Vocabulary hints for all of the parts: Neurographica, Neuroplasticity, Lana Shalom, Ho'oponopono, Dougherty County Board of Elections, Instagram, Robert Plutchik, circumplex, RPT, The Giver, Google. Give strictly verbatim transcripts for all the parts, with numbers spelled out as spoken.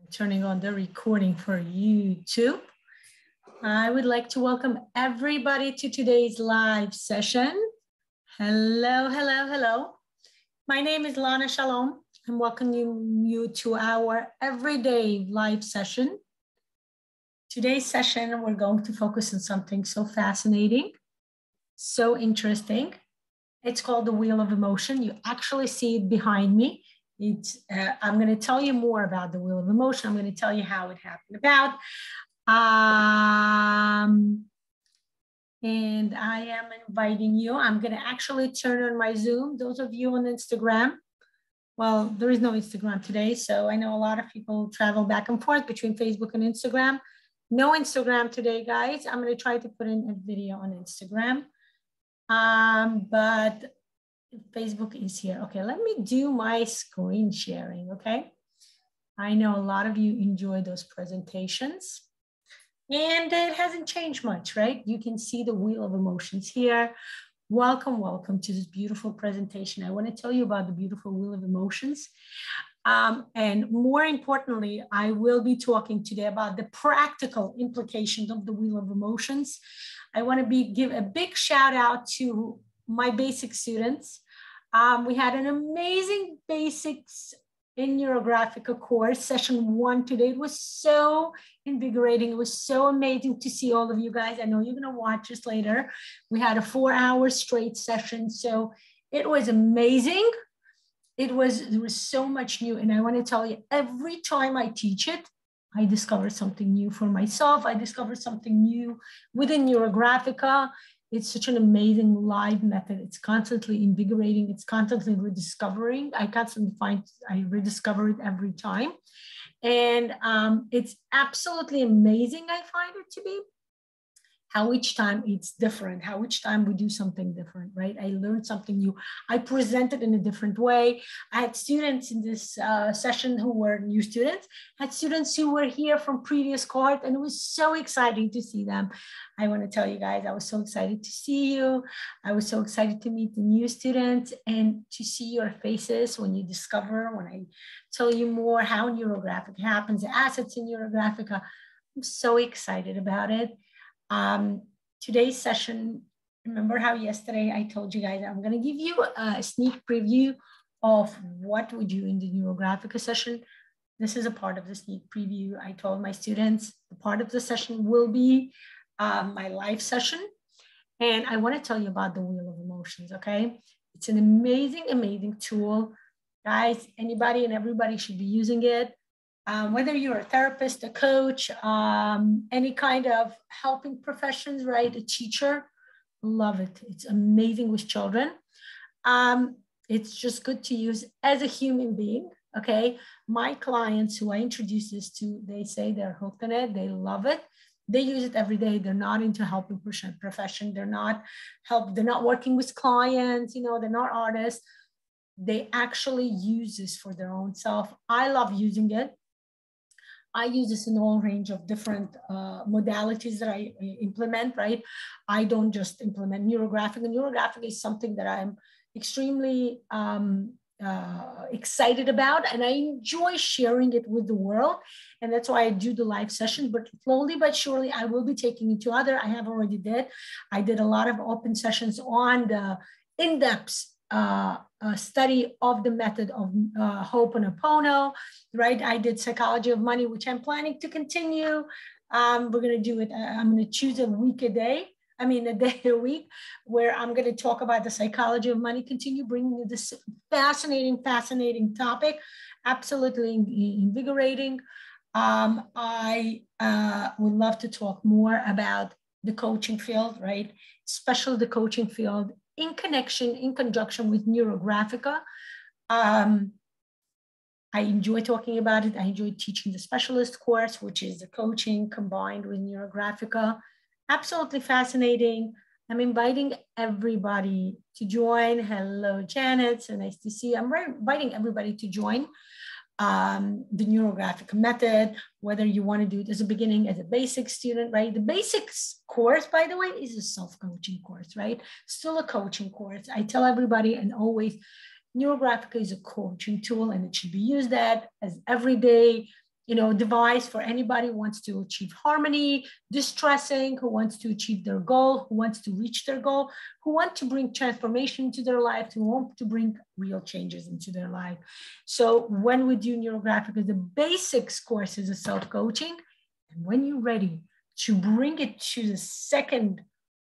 I'm turning on the recording for YouTube. I would like to welcome everybody to today's live session. Hello, hello, hello. My name is Lana Shalom. I'm welcoming you to our everyday live session. Today's session, we're going to focus on something so fascinating, so interesting. It's called the Wheel of Emotion. You actually see it behind me. It's, uh, I'm going to tell you more about the Wheel of Emotion. I'm going to tell you how it happened about. Um, and I am inviting you. I'm going to actually turn on my Zoom. Those of you on Instagram, well, there is no Instagram today. So I know a lot of people travel back and forth between Facebook and Instagram. No Instagram today, guys. I'm going to try to put in a video on Instagram. Um, but Facebook is here. Okay, let me do my screen sharing, okay? I know a lot of you enjoy those presentations. And it hasn't changed much, right? You can see the Wheel of Emotions here. Welcome, welcome to this beautiful presentation. I want to tell you about the beautiful Wheel of Emotions. Um, and more importantly, I will be talking today about the practical implications of the Wheel of Emotions. I want to be, give a big shout out to my basic students. Um, we had an amazing basics in Neurographica course, session one today. It was so invigorating. It was so amazing to see all of you guys. I know you're gonna watch this later. We had a four hour straight session. So it was amazing. It was, there was so much new. And I wanna tell you, every time I teach it, I discover something new for myself. I discover something new within Neurographica. It's such an amazing live method. It's constantly invigorating. It's constantly rediscovering. I constantly find, I rediscover it every time. And um, it's absolutely amazing, I find it to be, how each time it's different, how each time we do something different, right? I learned something new. I presented in a different way. I had students in this uh, session who were new students, I had students who were here from previous cohort, and it was so exciting to see them. I want to tell you guys, I was so excited to see you. I was so excited to meet the new students and to see your faces when you discover, when I tell you more how Neurographica happens, the assets in Neurographica. I'm so excited about it. Um, today's session, remember how yesterday I told you guys, I'm going to give you a sneak preview of what we do in the Neurographica session. This is a part of the sneak preview. I told my students the part of the session will be um, my live session. And I want to tell you about the Wheel of Emotions, okay? It's an amazing, amazing tool. Guys, anybody and everybody should be using it. Um, whether you're a therapist, a coach, um, any kind of helping professions, right? A teacher, love it. It's amazing with children. Um, it's just good to use as a human being, okay? My clients who I introduce this to, they say they're hooked on it, they love it. They use it every day. They're not into helping profession. They're not help, they're not working with clients, you know, they're not artists. They actually use this for their own self. I love using it. I use this in all range of different uh, modalities that I implement, right? I don't just implement Neurographica. Neurographica is something that I'm extremely um, uh, excited about, and I enjoy sharing it with the world. And that's why I do the live session, but slowly but surely, I will be taking it to other. I have already did. I did a lot of open sessions on the in-depth Uh, a study of the method of uh, Ho'oponopono, right? I did psychology of money, which I'm planning to continue. Um, we're going to do it. Uh, I'm going to choose a week a day. I mean, a day a week where I'm going to talk about the psychology of money, continue bringing you this fascinating, fascinating topic, absolutely invigorating. Um, I uh, would love to talk more about the coaching field, right? Especially the coaching field in connection, in conjunction with Neurographica. Um, I enjoy talking about it. I enjoy teaching the specialist course, which is the coaching combined with Neurographica. Absolutely fascinating. I'm inviting everybody to join. Hello, Janet, so nice to see you. I'm inviting everybody to join um, the Neurographica method, whether you wanna do it as a beginning, as a basic student, right? The basics course, by the way, is a self-coaching course, right? Still a coaching course. I tell everybody and always, Neurographica is a coaching tool and it should be used that as everyday you know, device for anybody who wants to achieve harmony, distressing, who wants to achieve their goal, who wants to reach their goal, who want to bring transformation to their life, who want to bring real changes into their life. So when we do Neurographica, the basics course is a self-coaching. And when you're ready to bring it to the second,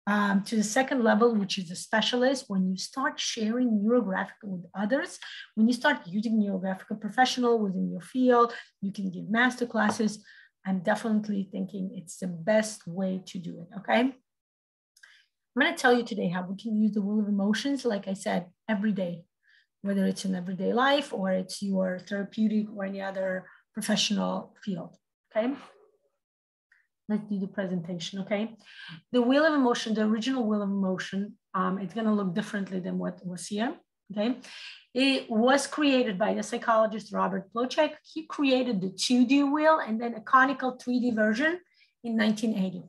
um, to the second level, which is a specialist, when you start sharing Neurographica with others, when you start using Neurographica professional within your field, you can give master classes. I'm definitely thinking it's the best way to do it, okay? I'm gonna tell you today how we can use the wheel of emotions, like I said, every day, whether it's in everyday life or it's your therapeutic or any other professional field, okay? Let's do the presentation, okay? The wheel of emotion, the original wheel of emotion, um, it's gonna look differently than what was here, okay? It was created by the psychologist, Robert Plutchik. He created the two D wheel and then a conical three D version in nineteen eighty.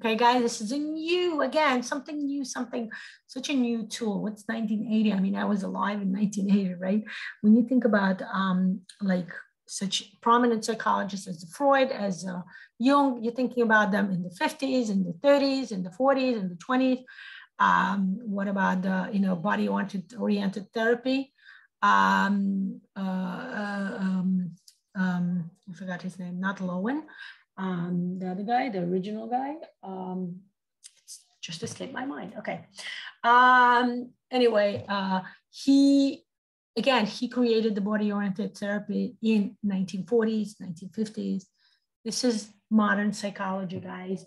Okay, guys, this is a new, again, something new, something, such a new tool. What's nineteen eighty? I mean, I was alive in nineteen eighty, right? When you think about um, like, such prominent psychologists as Freud, as uh, Jung, you're thinking about them in the fifties, in the thirties, in the forties, in the twenties. Um, what about the, you know, body-oriented oriented therapy? Um, uh, um, um, I forgot his name, not Lowen, um, the other guy, the original guy. Um, it's just escaped my mind, okay. Um, anyway, uh, he, Again, he created the body-oriented therapy in nineteen forties, nineteen fifties. This is modern psychology, guys.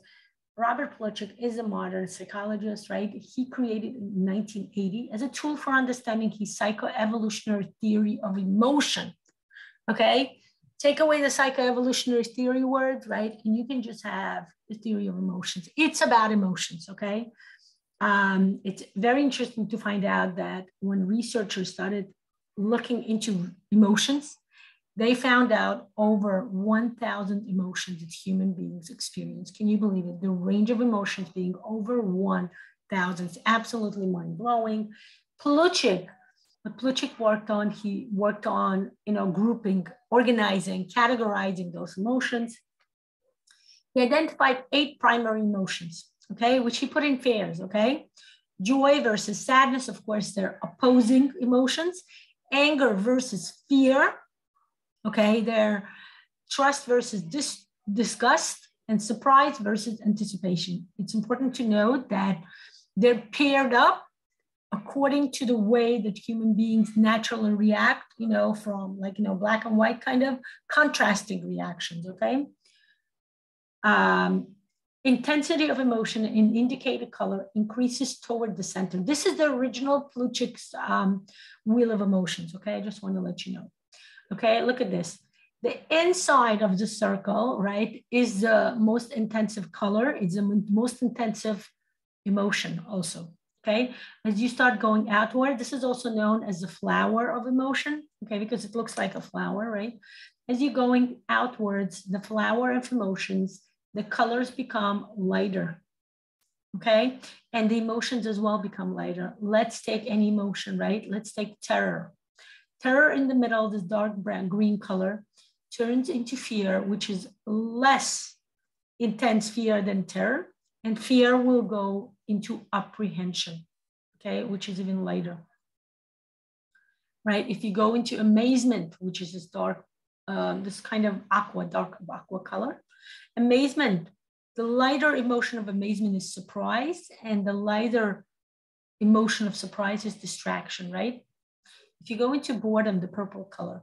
Robert Plutchik is a modern psychologist, right? He created in nineteen eighty as a tool for understanding his psychoevolutionary theory of emotion, okay? Take away the psychoevolutionary theory word, right? And you can just have the theory of emotions. It's about emotions, okay? Um, it's very interesting to find out that when researchers started looking into emotions, they found out over one thousand emotions that human beings experience. Can you believe it? The range of emotions being over one thousand. It's absolutely mind-blowing. Plutchik, what Plutchik worked on, he worked on, you know, grouping, organizing, categorizing those emotions. He identified eight primary emotions, okay, which he put in pairs, okay? Joy versus sadness, of course, they're opposing emotions. Anger versus fear, okay? They're trust versus dis disgust, and surprise versus anticipation. It's important to note that they're paired up according to the way that human beings naturally react, you know, from like, you know, black and white kind of contrasting reactions, okay? Um, Intensity of emotion in indicated color increases toward the center. This is the original Plutchik's um, wheel of emotions, okay? I just want to let you know. Okay, look at this. The inside of the circle, right, is the most intensive color. It's the most intensive emotion also, okay? As you start going outward, this is also known as the flower of emotion, okay? Because it looks like a flower, right? As you're going outwards, the flower of emotions, the colors become lighter, okay? And the emotions as well become lighter. Let's take any emotion, right? Let's take terror. Terror in the middle, this dark brown, green color, turns into fear, which is less intense fear than terror. And fear will go into apprehension, okay? Which is even lighter, right? If you go into amazement, which is this dark, um, this kind of aqua, dark aqua color, amazement, the lighter emotion of amazement is surprise, and the lighter emotion of surprise is distraction, right? If you go into boredom, the purple color,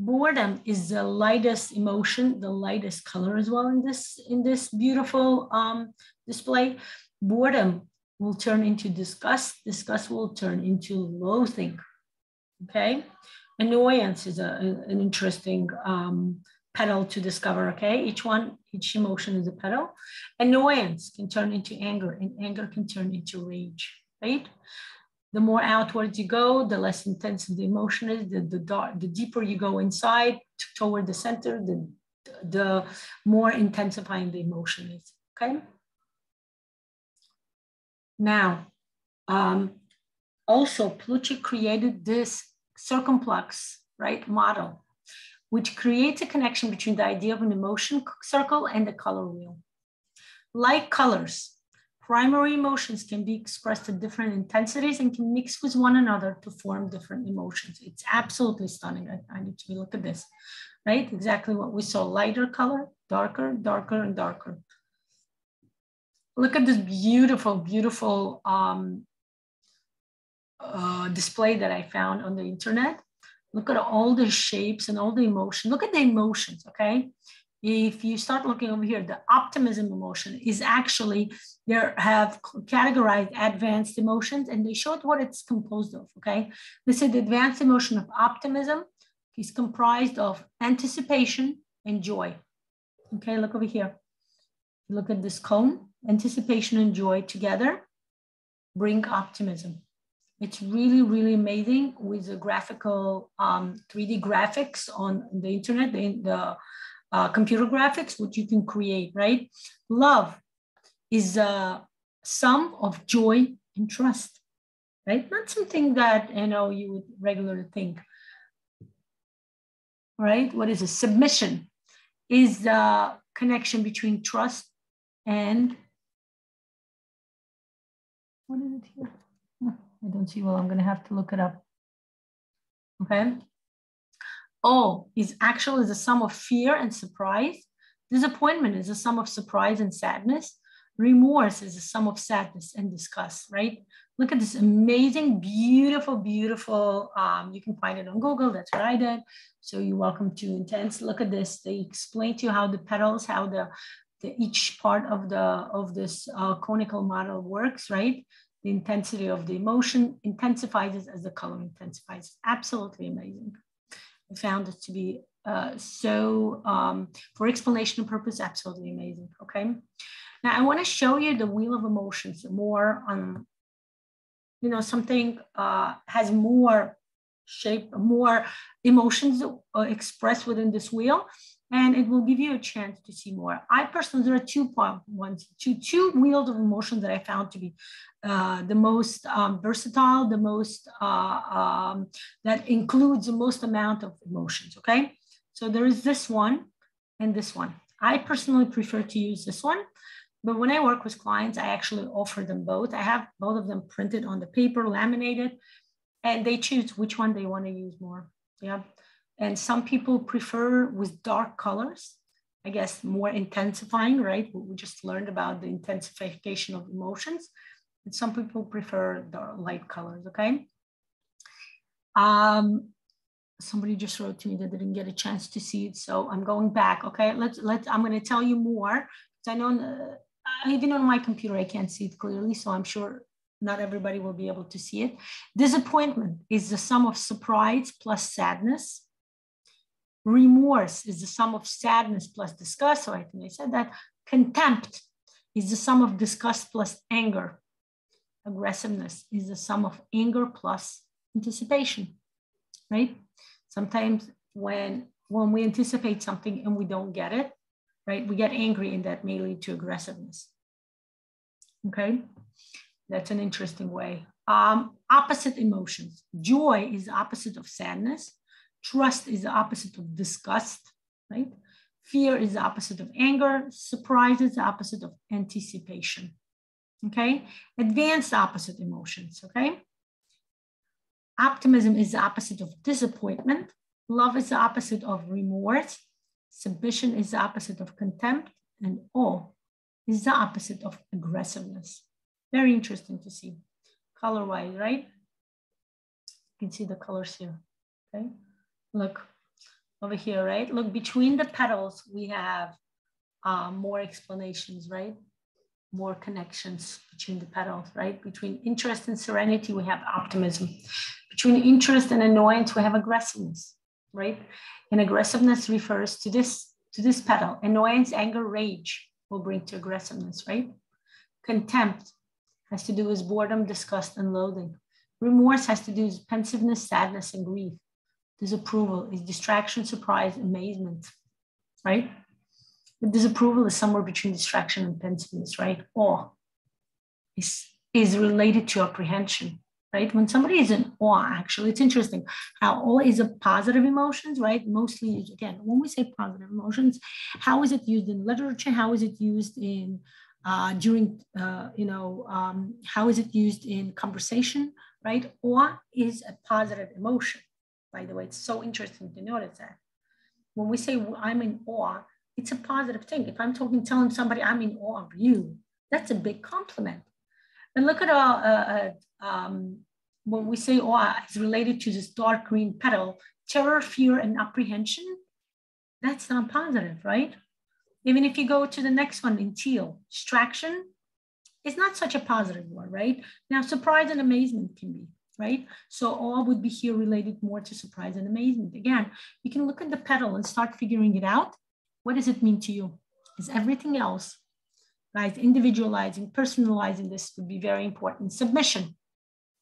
boredom is the lightest emotion, the lightest color as well in this, in this beautiful um, display. Boredom will turn into disgust, disgust will turn into loathing, okay? Annoyance is a, an interesting um, petal to discover, okay? Each one, each emotion is a petal. Annoyance can turn into anger, and anger can turn into rage, right? The more outwards you go, the less intense the emotion is, the, the, dark, the deeper you go inside toward the center, the, the more intensifying the emotion is, okay? Now, um, also Plutchik created this circumplex, right, model, which creates a connection between the idea of an emotion circle and the color wheel. Like colors, primary emotions can be expressed at different intensities and can mix with one another to form different emotions. It's absolutely stunning. I, I need to look at this, right? Exactly what we saw, lighter color, darker, darker, and darker. Look at this beautiful, beautiful um, uh, display that I found on the internet. Look at all the shapes and all the emotion. Look at the emotions, okay? If you start looking over here, the optimism emotion is actually, they have categorized advanced emotions and they showed what it's composed of, okay? They said the advanced emotion of optimism is comprised of anticipation and joy. Okay, look over here. Look at this cone, anticipation and joy together bring optimism. It's really, really amazing with the graphical um, three D graphics on the internet, the, the Uh, computer graphics, which you can create, right? Love is a sum of joy and trust, right? Not something that, you know, you would regularly think, right? What is a submission is the connection between trust and, what is it here? I don't see, well, I'm gonna have to look it up, okay? Oh, is actually the sum of fear and surprise. Disappointment is the sum of surprise and sadness. Remorse is the sum of sadness and disgust, right? Look at this amazing, beautiful, beautiful, um, you can find it on Google, that's what I did. So you're welcome to Intense. Look at this, they explain to you how the petals, how the, the each part of, the, of this uh, conical model works, right? The intensity of the emotion intensifies as the color intensifies. Absolutely amazing. Found it to be uh, so, um, for explanation purpose, absolutely amazing, okay? Now, I wanna show you the wheel of emotions more on, you know, something uh, has more shape, more emotions uh, expressed within this wheel, and it will give you a chance to see more. I personally, there are two ones, two, two wheels of emotions that I found to be uh, the most um, versatile, the most, uh, um, that includes the most amount of emotions, okay? So there is this one and this one. I personally prefer to use this one, but when I work with clients, I actually offer them both. I have both of them printed on the paper, laminated, and they choose which one they wanna use more, yeah? And some people prefer with dark colors, I guess, more intensifying, right? We just learned about the intensification of emotions. And some people prefer the light colors, okay? Um, somebody just wrote to me that they didn't get a chance to see it, so I'm going back, okay? Let's, let's, I'm gonna tell you more, because I know, uh, even on my computer, I can't see it clearly, so I'm sure not everybody will be able to see it. Disappointment is the sum of surprise plus sadness. Remorse is the sum of sadness plus disgust, so I think I said that. Contempt is the sum of disgust plus anger. Aggressiveness is the sum of anger plus anticipation, right? Sometimes when, when we anticipate something and we don't get it, right, we get angry and that may lead to aggressiveness, okay? That's an interesting way. Um, opposite emotions. Joy is the opposite of sadness. Trust is the opposite of disgust, right? Fear is the opposite of anger. Surprise is the opposite of anticipation, okay? Advanced opposite emotions, okay? Optimism is the opposite of disappointment. Love is the opposite of remorse. Submission is the opposite of contempt. And awe is the opposite of aggressiveness. Very interesting to see. Color-wise, right? You can see the colors here, okay? Look over here, right? Look, between the petals, we have uh, more explanations, right? More connections between the petals, right? Between interest and serenity, we have optimism. Between interest and annoyance, we have aggressiveness, right? And aggressiveness refers to this, to this petal. Annoyance, anger, rage will bring to aggressiveness, right? Contempt has to do with boredom, disgust, and loathing. Remorse has to do with pensiveness, sadness, and grief. Disapproval is distraction, surprise, amazement, right? The disapproval is somewhere between distraction and pensiveness, right? Awe is, is related to apprehension, right? When somebody is in awe, actually, it's interesting how awe is a positive emotions, right? Mostly used, again, when we say positive emotions, how is it used in literature? How is it used in, uh, during, uh, you know, um, how is it used in conversation, right? Awe is a positive emotion, by the way. It's so interesting to notice that. When we say I'm in awe, it's a positive thing. If I'm talking, telling somebody I'm in awe of you, that's a big compliment. And look at our, uh, uh, um, when we say awe is related to this dark green petal, terror, fear, and apprehension, that's not positive, right? Even if you go to the next one in teal, distraction, it's not such a positive word, right? Now, surprise and amazement can be, right? So awe would be here related more to surprise and amazement. Again, you can look at the petal and start figuring it out. What does it mean to you? Is everything else, guys, individualizing, personalizing this would be very important. Submission.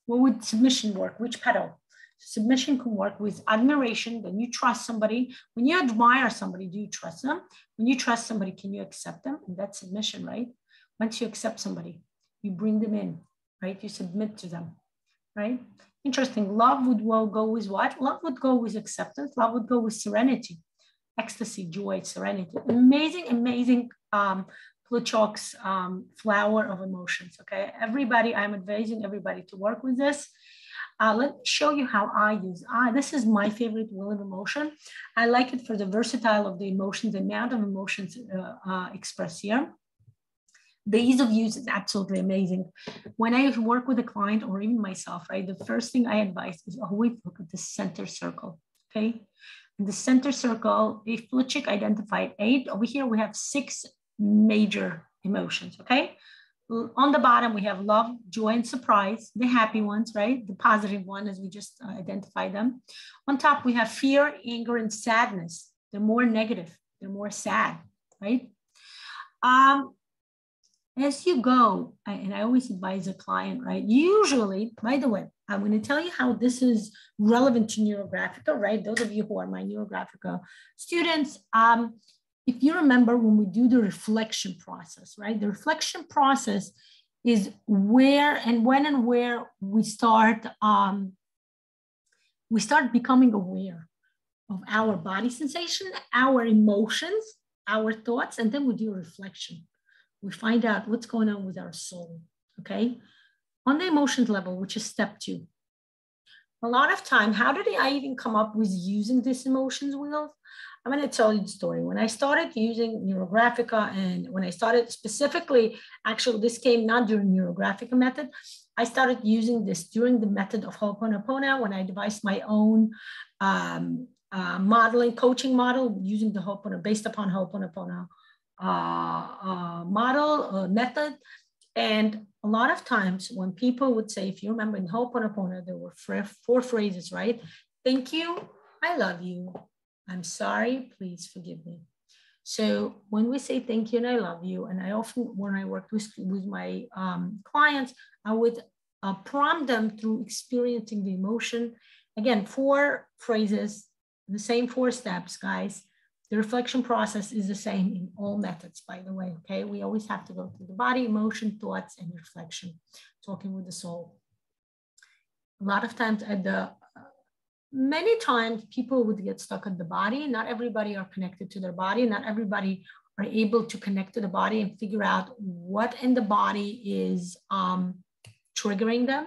What would submission work? Which petal? Submission can work with admiration. Then you trust somebody. When you admire somebody, do you trust them? When you trust somebody, can you accept them? And that's submission, right? Once you accept somebody, you bring them in, right? You submit to them, right? Interesting. Love would well go with what? Love would go with acceptance. Love would go with serenity. Ecstasy, joy, serenity. Amazing, amazing um, Plutchik's um, flower of emotions, okay? Everybody, I'm advising everybody to work with this. Uh, let me show you how I use I. This is my favorite wheel of emotion. I like it for the versatile of the emotions, the amount of emotions uh, uh, expressed here. The ease of use is absolutely amazing. When I work with a client or even myself, right, the first thing I advise is always look at the center circle, okay? In the center circle, if Plutchik identified eight, over here we have six major emotions, okay? On the bottom, we have love, joy, and surprise, the happy ones, right? The positive one, as we just uh, identify them. On top, we have fear, anger, and sadness. They're more negative, they're more sad, right? Um, as you go, I, and I always advise a client, right? Usually, by the way, I'm going to tell you how this is relevant to Neurographica, right? Those of you who are my Neurographica students, um, if you remember when we do the reflection process, right? The reflection process is where and when and where we start, um, we start becoming aware of our body sensation, our emotions, our thoughts, and then we do a reflection. We find out what's going on with our soul, okay? On the emotions level, which is step two. A lot of time, how did I even come up with using this emotions wheel? I'm gonna tell you the story. When I started using Neurographica and when I started specifically, actually this came not during Neurographica method, I started using this during the method of Ho'oponopono when I devised my own um, uh, modeling, coaching model using the Ho'oponopono, based upon Ho'oponopono uh, uh, model uh, method. And a lot of times when people would say, if you remember in Ho'oponopono, there were four phrases, right? Thank you, I love you, I'm sorry, please forgive me. So when we say thank you and I love you, and I often, when I work with, with my um, clients, I would uh, prompt them through experiencing the emotion. Again, four phrases, the same four steps, guys. The reflection process is the same in all methods, by the way, okay? We always have to go through the body, emotion, thoughts, and reflection, talking with the soul. A lot of times at the, many times people would get stuck at the body. Not everybody are connected to their body. Not everybody are able to connect to the body and figure out what in the body is um, triggering them,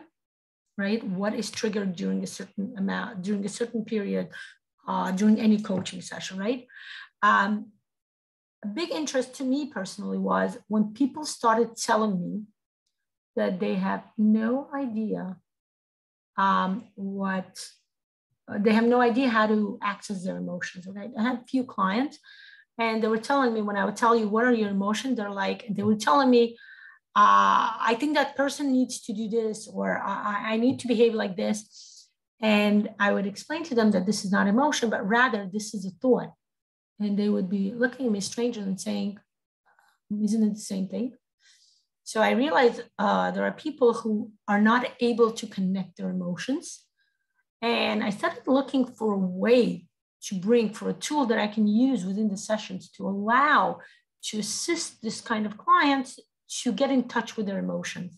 right? What is triggered during a certain amount, during a certain period, Uh, during any coaching session, right? Um, a big interest to me personally was when people started telling me that they have no idea um, what, uh, they have no idea how to access their emotions, right? I had a few clients and they were telling me, when I would tell you, what are your emotions? They're like, they were telling me, uh, I think that person needs to do this, or I, I need to behave like this. And I would explain to them that this is not emotion, but rather this is a thought. And they would be looking at me strangely and saying, isn't it the same thing? So I realized uh, there are people who are not able to connect their emotions. And I started looking for a way to bring, for a tool that I can use within the sessions to allow, to assist this kind of clients to get in touch with their emotions.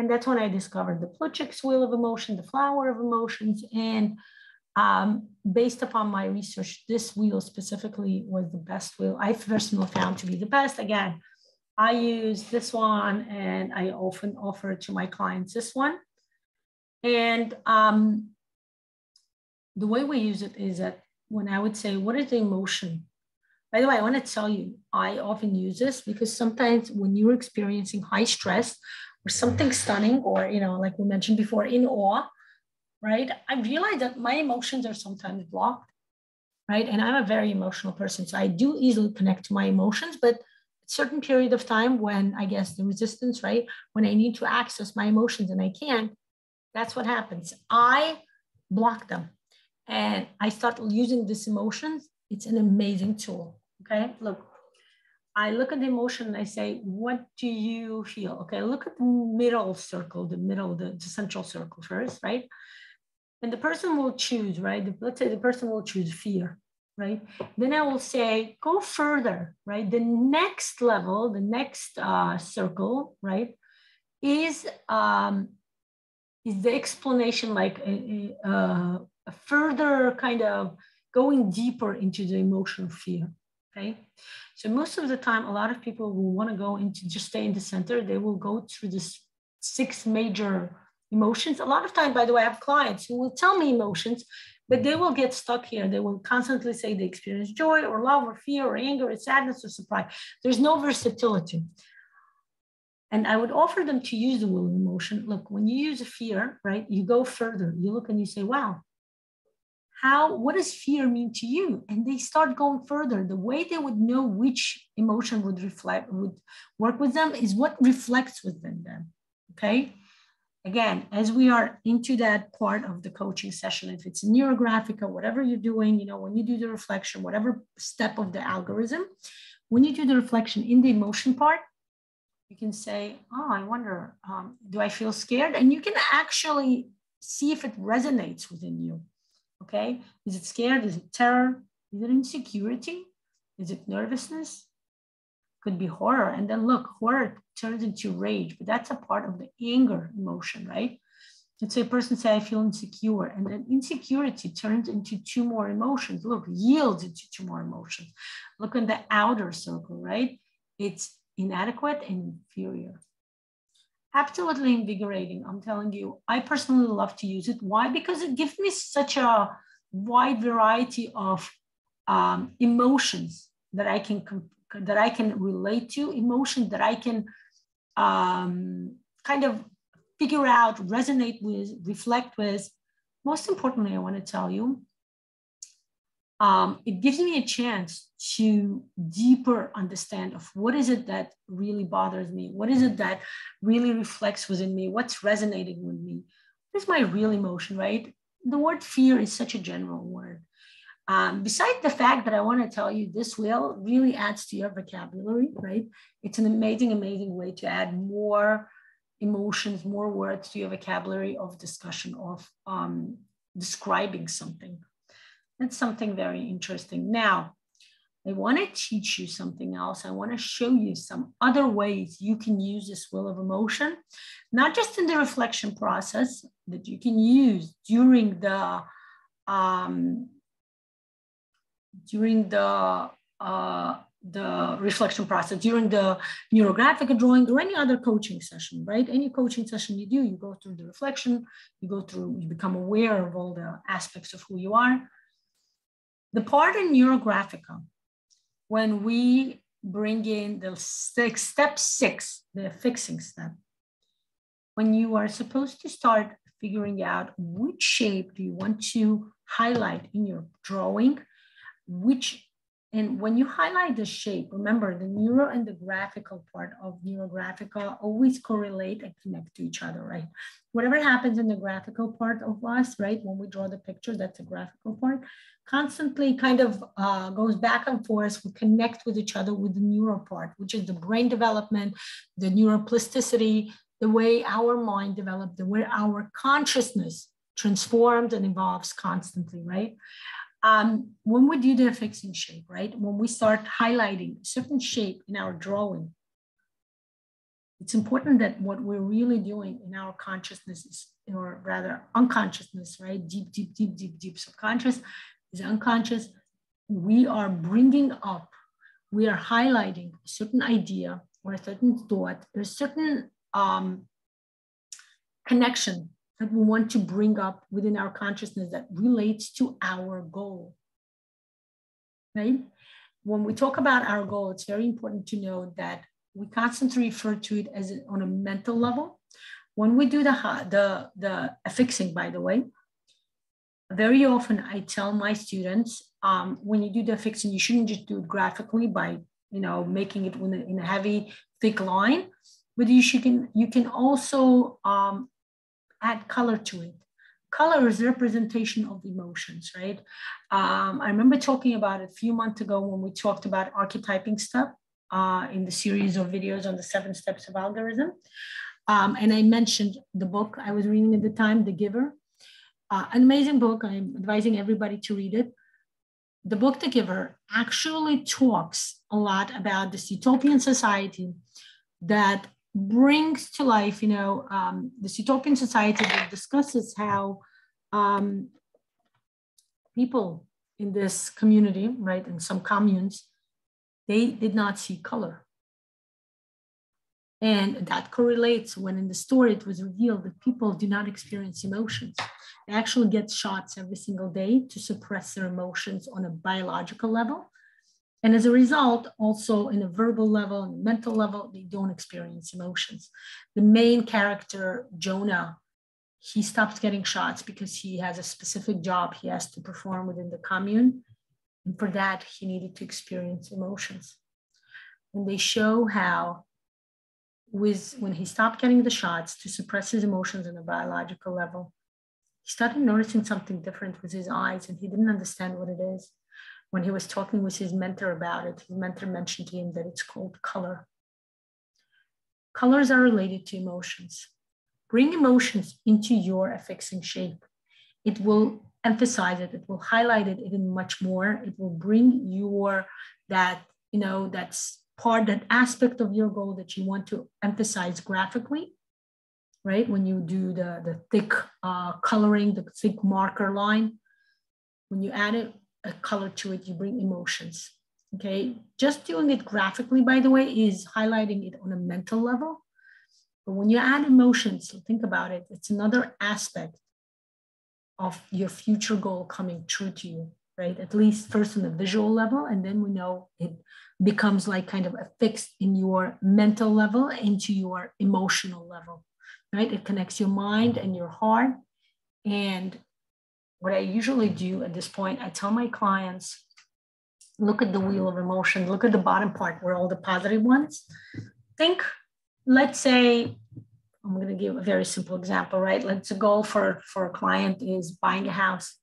And that's when I discovered the Plutchik's wheel of emotion, the flower of emotions. And um, based upon my research, this wheel specifically was the best wheel I personally found to be the best. Again, I use this one and I often offer to my clients this one. And um, the way we use it is that when I would say, what is the emotion? By the way, I want to tell you, I often use this because sometimes when you're experiencing high stress or something stunning, or, you know, like we mentioned before, in awe, right? I realize that my emotions are sometimes blocked, right? And I'm a very emotional person. So I do easily connect to my emotions, but a certain period of time when I guess the resistance, right? When I need to access my emotions and I can't, that's what happens. I block them. And I start using these emotions. It's an amazing tool. Okay, look, I look at the emotion and I say, what do you feel? Okay, look at the middle circle, the middle, the, the central circle first, right? And the person will choose, right? Let's say the person will choose fear, right? Then I will say, go further, right? The next level, the next uh, circle, right, is, um, is the explanation, like a, a, a further kind of going deeper into the emotional fear, okay? So most of the time, a lot of people will wanna go into, just stay in the center. They will go through this six major emotions. A lot of time, by the way, I have clients who will tell me emotions, but they will get stuck here. They will constantly say they experience joy or love or fear or anger or sadness or surprise. There's no versatility. And I would offer them to use the will of emotion. Look, when you use a fear, right, you go further. You look and you say, wow, How, what does fear mean to you? And they start going further. The way they would know which emotion would reflect, would work with them is what reflects within them, okay? Again, as we are into that part of the coaching session, if it's Neurographica, whatever you're doing, you know, when you do the reflection, whatever step of the algorithm, when you do the reflection in the emotion part, you can say, oh, I wonder, um, do I feel scared? And you can actually see if it resonates within you. Okay, is it scared? Is it terror? Is it insecurity? Is it nervousness? Could be horror. And then look, horror turns into rage, but that's a part of the anger emotion, right? Let's say a person say, I feel insecure. And then insecurity turns into two more emotions. Look, yields into two more emotions. Look in the outer circle, right? It's inadequate and inferior. Absolutely invigorating, I'm telling you. I personally love to use it. Why? Because it gives me such a wide variety of um, emotions that I can that I can relate to, emotions that I can um, kind of figure out, resonate with, reflect with. Most importantly, I want to tell you, um, it gives me a chance to deeper understand of what is it that really bothers me? What is it that really reflects within me? What's resonating with me? What is my real emotion, right? The word fear is such a general word. Um, besides the fact that I want to tell you, this wheel really adds to your vocabulary, right? It's an amazing, amazing way to add more emotions, more words to your vocabulary of discussion, of um, describing something. That's something very interesting. Now, I want to teach you something else. I want to show you some other ways you can use this wheel of emotion, not just in the reflection process that you can use during the um, during the uh, the reflection process, during the Neurographica drawing or any other coaching session, right? Any coaching session you do, you go through the reflection, you go through, you become aware of all the aspects of who you are. The part in Neurographica, when we bring in the six, step six, the fixing step, when you are supposed to start figuring out which shape do you want to highlight in your drawing, which, and when you highlight the shape, remember the neuro and the graphical part of Neurographica always correlate and connect to each other, right? Whatever happens in the graphical part of us, right? When we draw the picture, that's the graphical part, constantly kind of uh, goes back and forth. We connect with each other with the neural part, which is the brain development, the neuroplasticity, the way our mind developed, the way our consciousness transforms and evolves constantly, right? Um, when we do the fixing shape, right? When we start highlighting a certain shape in our drawing, It's important that what we're really doing in our consciousness is, or rather unconsciousness, right? Deep, deep, deep, deep, deep subconscious is unconscious. We are bringing up, we are highlighting a certain idea or a certain thought, or a certain um, connection that we want to bring up within our consciousness that relates to our goal, right? When we talk about our goal, it's very important to know that we constantly refer to it as on a mental level. When we do the, the, the affixing, by the way, very often I tell my students, um, when you do the affixing, you shouldn't just do it graphically by, you know, making it in a heavy, thick line, but you should, can, you can also um, add color to it. Color is representation of emotions, right? Um, I remember talking about it a few months ago when we talked about archetyping stuff uh, in the series of videos on the seven steps of algorithm. Um, and I mentioned the book I was reading at the time, The Giver. Uh, an amazing book, I'm advising everybody to read it. The book, The Giver, actually talks a lot about this utopian society that brings to life, you know, um, this utopian society that discusses how um, people in this community, right, in some communes, they did not see color. And that correlates when in the story it was revealed that people do not experience emotions. They actually get shots every single day to suppress their emotions on a biological level. And as a result, also in a verbal level and mental level, they don't experience emotions. The main character, Jonah, he stops getting shots because he has a specific job he has to perform within the commune. And for that, he needed to experience emotions. And they show how with, when he stopped getting the shots to suppress his emotions on a biological level, he started noticing something different with his eyes, and he didn't understand what it is. When he was talking with his mentor about it, his mentor mentioned to him that it's called color. Colors are related to emotions. Bring emotions into your affixing shape. It will emphasize it, it will highlight it even much more. It will bring your, that, you know, that's part, that aspect of your goal that you want to emphasize graphically, right? When you do the, the thick uh, coloring, the thick marker line, when you add it, a color to it, you bring emotions, okay? Just doing it graphically, by the way, is highlighting it on a mental level. But when you add emotions, think about it, it's another aspect of your future goal coming true to you, right? At least first on the visual level, and then we know it becomes like kind of affixed in your mental level into your emotional level, right? It connects your mind and your heart. And what I usually do at this point, I tell my clients, look at the wheel of emotion, look at the bottom part where all the positive ones. Think, let's say, I'm gonna give a very simple example, right? Let's go for, for a client is buying a house.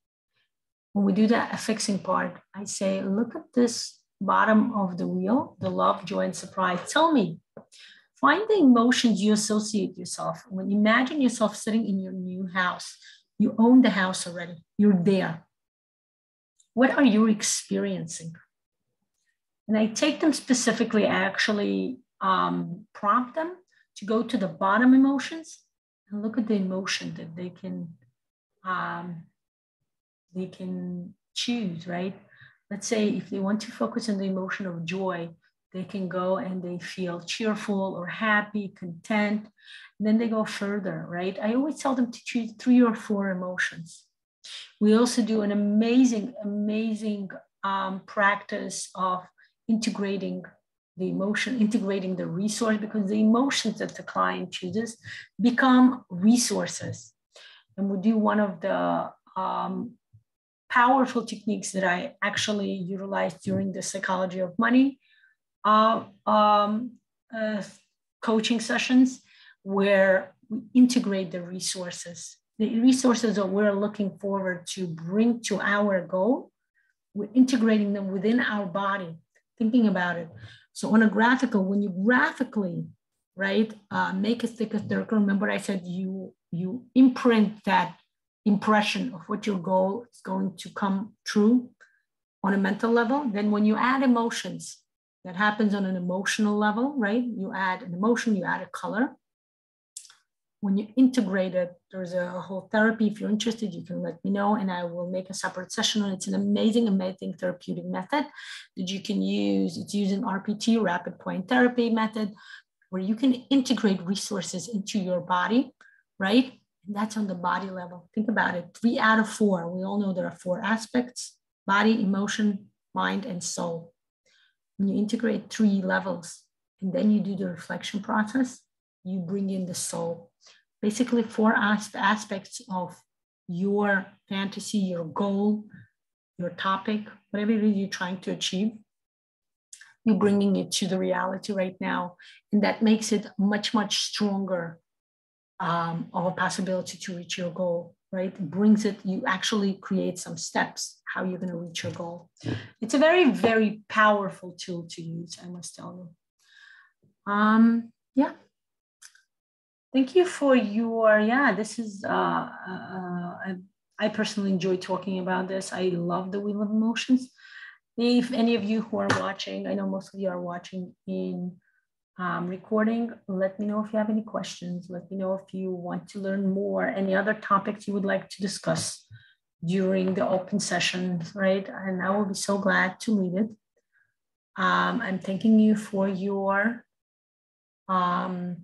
When we do the affixing part, I say, look at this bottom of the wheel, the love, joy, and surprise. Tell me, find the emotions you associate yourself. When you imagine yourself sitting in your new house, you own the house already, you're there. What are you experiencing? And I take them specifically, I actually um, prompt them to go to the bottom emotions and look at the emotion that they can, um, they can choose, right? Let's say if they want to focus on the emotion of joy, they can go and they feel cheerful or happy, content. And then they go further, right? I always tell them to choose three or four emotions. We also do an amazing, amazing um, practice of integrating the emotion, integrating the resource, because the emotions that the client chooses become resources. And we do one of the um, powerful techniques that I actually utilized during the psychology of money Uh, um, uh, coaching sessions, where we integrate the resources. The resources that we're looking forward to bring to our goal, we're integrating them within our body, thinking about it. So on a graphical, when you graphically, right, uh, make a thicker circle, remember I said you, you imprint that impression of what your goal is going to come true on a mental level. Then when you add emotions, That happens on an emotional level, right? You add an emotion, you add a color. When you integrate it, there's a whole therapy. If you're interested, you can let me know and I will make a separate session on it. It's an amazing, amazing therapeutic method that you can use. It's using R P T, rapid point therapy method, where you can integrate resources into your body, right? And that's on the body level. Think about it, three out of four. We all know there are four aspects: body, emotion, mind, and soul. When you integrate three levels and then you do the reflection process, you bring in the soul. Basically four as- aspects of your fantasy, your goal, your topic, whatever it is you're trying to achieve, you're bringing it to the reality right now. And that makes it much, much stronger um, of a possibility to reach your goal, right? It brings it, you actually create some steps, how you're gonna reach your goal. It's a very, very powerful tool to use, I must tell you. Um, yeah. Thank you for your, yeah, this is, uh, uh, I, I personally enjoy talking about this. I love the wheel of emotions. If any of you who are watching, I know most of you are watching in um, recording, let me know if you have any questions. Let me know if you want to learn more, any other topics you would like to discuss during the open session, right? And I will be so glad to lead it. Um, I'm thanking you for your, um,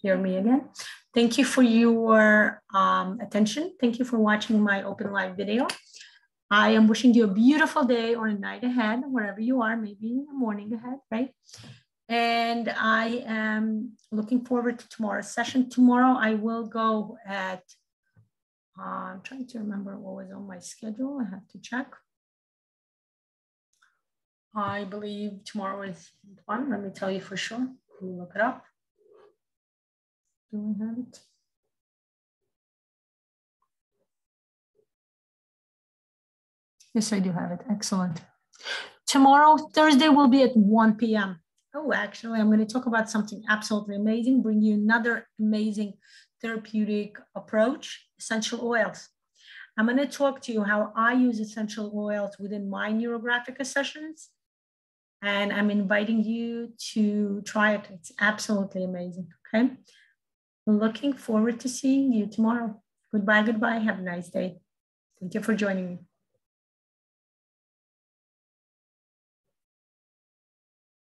hear me again. Thank you for your um, attention. Thank you for watching my open live video. I am wishing you a beautiful day or a night ahead, wherever you are, maybe a morning ahead, right? And I am looking forward to tomorrow's session. Tomorrow I will go at, uh, I'm trying to remember what was on my schedule. I have to check. I believe tomorrow is one. Let me tell you for sure. Let me look it up. Do we have it? Yes, I do have it. Excellent. Tomorrow, Thursday, will be at one p m Oh, actually, I'm going to talk about something absolutely amazing, bring you another amazing therapeutic approach, essential oils. I'm going to talk to you how I use essential oils within my Neurographica sessions. And I'm inviting you to try it. It's absolutely amazing. Okay. Looking forward to seeing you tomorrow. Goodbye, goodbye. Have a nice day. Thank you for joining me.